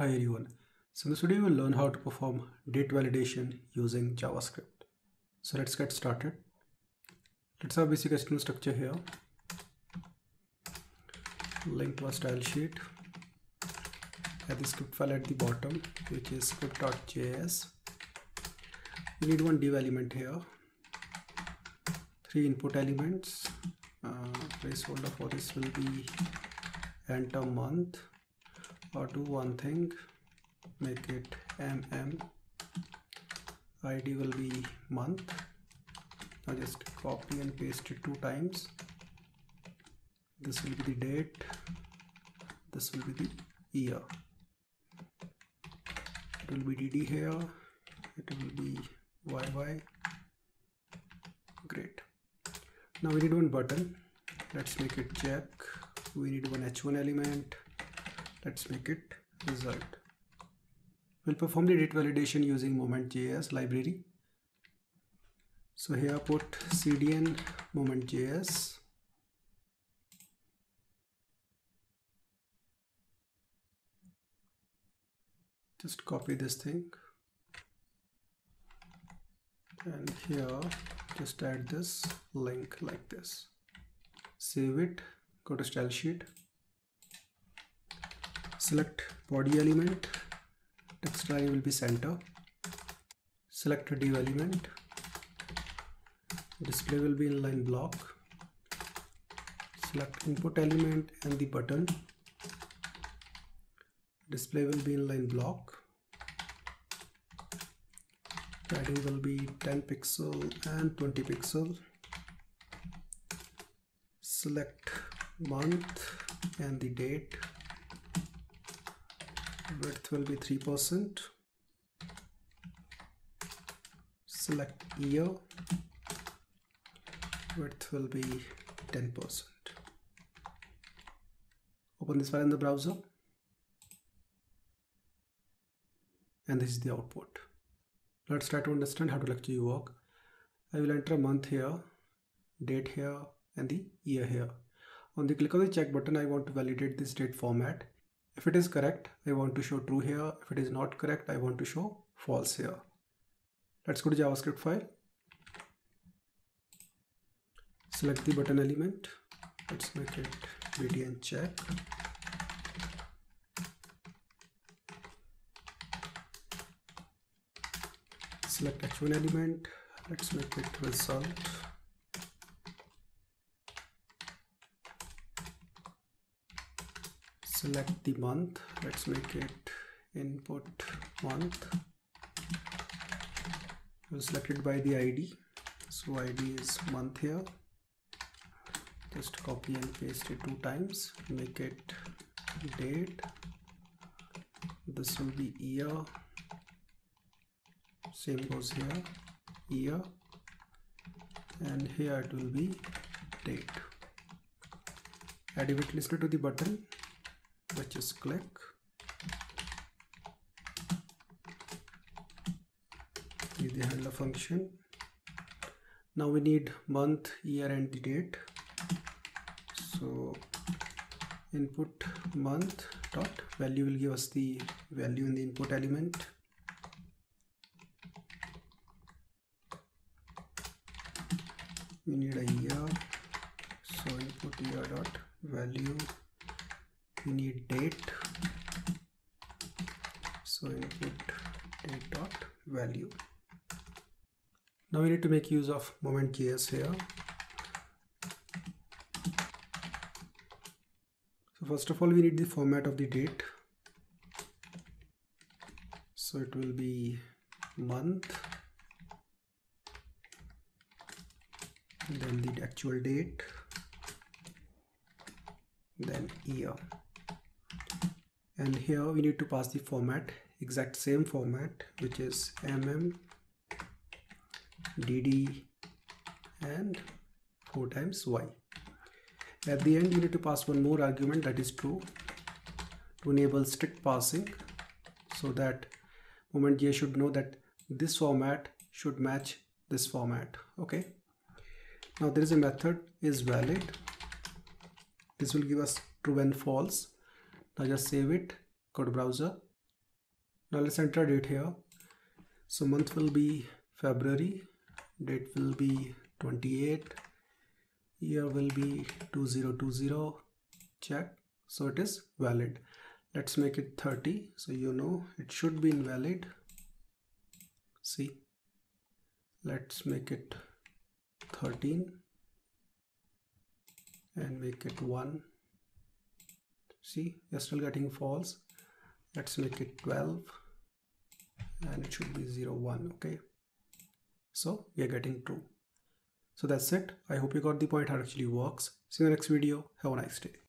Hi everyone. So in this video we'll learn how to perform date validation using JavaScript. So let's get started. Let's have basic HTML structure here. Link to a style sheet. Add the script file at the bottom, which is script.js. We need one div element here. 3 input elements. Placeholder for this will be enter month. Or do one thing, make it mm, id will be month. Now just copy and paste it 2 times. This will be the date, this will be the year. It will be dd here, it will be yy. Great. Now we need one button. Let's make it check. We need one h1 element. Let's make it result. We'll perform the date validation using Moment.js library. So here put CDN Moment.js. Just copy this thing. And here just add this link like this. Save it. Go to style sheet. Select body element, text line will be center. Select a div element, display will be inline block. Select input element and the button, display will be inline block. Padding will be 10 pixel and 20 pixel. Select month and the date. Width will be 3%. Select year. Width will be 10%. Open this file in the browser. And this is the output. Let's try to understand how to actually work. I will enter a month here, date here, and the year here. On the click of the check button, I want to validate this date format. If it is correct, I want to show true here. If it is not correct, I want to show false here. Let's go to JavaScript file. Select the button element. Let's make it boolean check. Select h1 element. Let's make it result. Select the month, let's make it input month. We'll select it by the ID. So ID is month here. Just copy and paste it 2 times. Make it date. This will be year. Same goes here, year. And here it will be date. Add event listener to the button. Let's just click. Give the handler function. Now we need month, year, and the date. So input month dot value will give us the value in the input element. We need a year. So input year dot value. We need date, so input date dot value. Now we need to make use of Moment.js here. So first of all, we need the format of the date. So it will be month, and then the actual date, then year. And here we need to pass the format, exact same format, which is mm, dd, and 4 times y. At the end, you need to pass one more argument, that is true, to enable strict parsing, so that Moment.js should know that this format should match this format. Okay. Now there is a method is valid. This will give us true and false. Now just save it, go to browser, Now let's enter date here. So month will be February, date will be 28, year will be 2020, check. So it is valid. Let's make it 30. So you know it should be invalid. See, let's make it 13 and make it 1. See, you're still getting false. Let's make it 12 and it should be 01. Okay, so we are getting true. So that's it. I hope you got the point how it actually works. See you in the next video. Have a nice day.